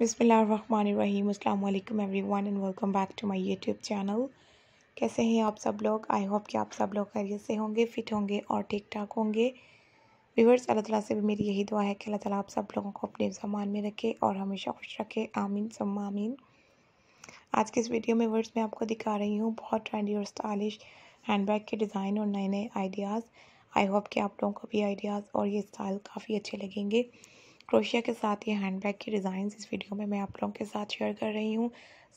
बिस्मिल्लाहिर्रहमानिर्रहीम अस्सलाम वालेकुम everyone and welcome back to my YouTube channel. कैसे हैं आप सब लोग? आई होप कि आप सब लोग खैरियत से होंगे, फिट होंगे और ठीक ठाक होंगे। व्यूअर्स, अल्लाह ताला से भी मेरी यही दुआ है कि अल्लाह ताला आप सब लोगों को अपने सामान में रखे और हमेशा खुश रखे, आमीन सुम्मा आमीन। आज के इस वीडियो में व्यूअर्स मैं आपको दिखा रही हूँ बहुत ट्रेंडी और स्टाइलिश हैंडबैग के डिज़ाइन और नए नए आइडियाज़। आई होप कि आप लोगों को भी आइडियाज़ और ये स्टाइल काफ़ी अच्छे लगेंगे। क्रोशिया के साथ ये हैंडबैग की डिज़ाइंस इस वीडियो में मैं आप लोगों के साथ शेयर कर रही हूँ।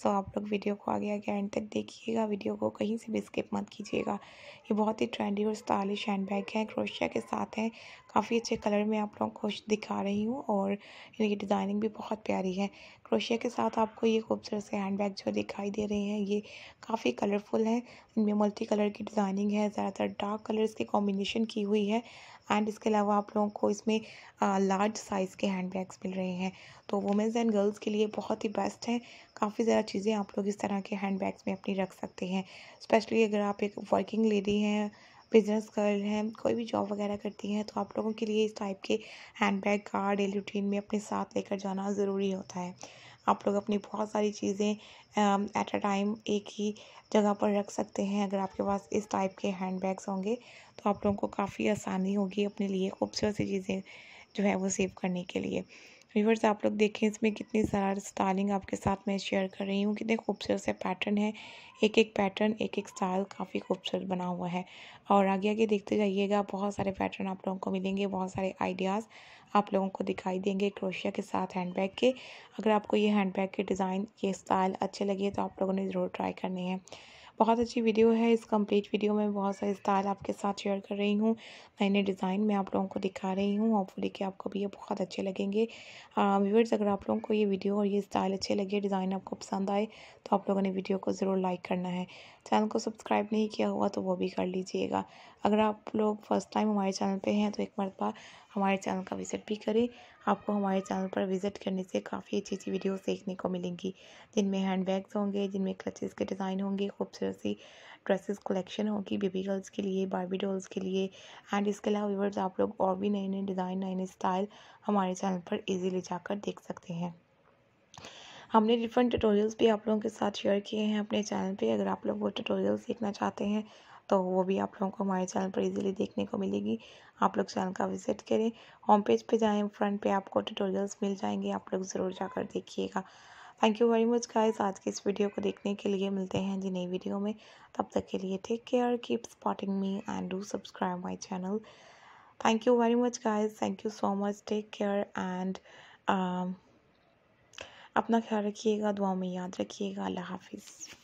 सो आप लोग वीडियो को आगे एंड तक देखिएगा, वीडियो को कहीं से भी स्किप मत कीजिएगा। ये बहुत ही ट्रेंडी और स्टाइलिश हैंडबैग है, क्रोशिया के साथ हैं, काफ़ी अच्छे कलर में आप लोगों को दिखा रही हूँ और इनकी डिज़ाइनिंग भी बहुत प्यारी है। क्रोशिया के साथ आपको ये खूबसूरत से हैंडबैग जो दिखाई दे रहे हैं ये काफ़ी कलरफुल हैं, इनमें मल्टी कलर की डिज़ाइनिंग है, ज़्यादातर डार्क कलर्स के कॉम्बिनेशन की हुई है एंड इसके अलावा आप लोगों को इसमें लार्ज साइज़ के हैंडबैग्स मिल रहे हैं, तो वुमेंस एंड गर्ल्स के लिए बहुत ही बेस्ट है। काफ़ी ज़्यादा चीज़ें आप लोग इस तरह के हैंडबैग्स में अपनी रख सकते हैं, स्पेशली अगर आप एक वर्किंग लेडी हैं, बिजनेस गर्ल हैं, कोई भी जॉब वगैरह करती हैं, तो आप लोगों के लिए इस टाइप के हैंडबैग का डेली रूटीन में अपने साथ लेकर जाना ज़रूरी होता है। आप लोग अपनी बहुत सारी चीज़ें एट अ टाइम एक ही जगह पर रख सकते हैं। अगर आपके पास इस टाइप के हैंडबैग्स होंगे तो आप लोगों को काफ़ी आसानी होगी अपने लिए खूबसूरत सी चीज़ें जो है वो सेव करने के लिए। व्यूअर्स, आप लोग देखें इसमें कितनी सारा स्टाइलिंग आपके साथ मैं शेयर कर रही हूँ, कितने खूबसूरत से पैटर्न है, एक एक पैटर्न एक एक स्टाइल काफ़ी खूबसूरत बना हुआ है और आगे आगे देखते जाइएगा, बहुत सारे पैटर्न आप लोगों को मिलेंगे, बहुत सारे आइडियाज़ आप लोगों को दिखाई देंगे क्रोशिया के साथ हैंडबैग के। अगर आपको ये हैंडबैग के डिज़ाइन ये स्टाइल अच्छे लगे तो आप लोगों ने ज़रूर ट्राई करने हैं। बहुत अच्छी वीडियो है, इस कंप्लीट वीडियो में बहुत सारे स्टाइल आपके साथ शेयर कर रही हूँ, नए नए डिज़ाइन मैं आप लोगों को दिखा रही हूँ, होपफुली कि आपको भी ये बहुत अच्छे लगेंगे। व्यूअर्स, अगर आप लोगों को ये वीडियो और ये स्टाइल अच्छे लगे, डिज़ाइन आपको पसंद आए तो आप लोगों ने वीडियो को ज़रूर लाइक करना है। चैनल को सब्सक्राइब नहीं किया हुआ तो वो भी कर लीजिएगा। अगर आप लोग फर्स्ट टाइम हमारे चैनल पर हैं तो एक मरतबा हमारे चैनल का विज़िट भी करें, आपको हमारे चैनल पर विज़िट करने से काफ़ी अच्छी अच्छी वीडियोस देखने को मिलेंगी, जिनमें हैंडबैग्स होंगे, जिनमें क्लचेस के डिज़ाइन होंगे, खूबसूरत सी ड्रेसेस कलेक्शन होगी बेबी गर्ल्स के लिए, बार्बी डॉल्स के लिए एंड इसके अलावा व्यूअर्स आप लोग और भी नए नए डिज़ाइन नए नए स्टाइल हमारे चैनल पर ईजीली जाकर देख सकते हैं। हमने डिफरेंट ट्यूटोरियल्स भी आप लोगों के साथ शेयर किए हैं अपने चैनल पर, अगर आप लोग वो ट्यूटोरियल्स देखना चाहते हैं तो वो भी आप लोगों को हमारे चैनल पर इजीली देखने को मिलेगी। आप लोग चैनल का विजिट करें, होम पेज पे जाएं, फ्रंट पे आपको ट्यूटोरियल्स मिल जाएंगे, आप लोग ज़रूर जाकर देखिएगा। Thank you very much guys आज के इस वीडियो को देखने के लिए। मिलते हैं जी नई वीडियो में, तब तक के लिए take care, keep supporting me and do subscribe my channel. Thank you very much guys, thank you so much, take care and अपना ख्याल रखिएगा, दुआ में याद रखिएगा। अल्लाह हाफिज़।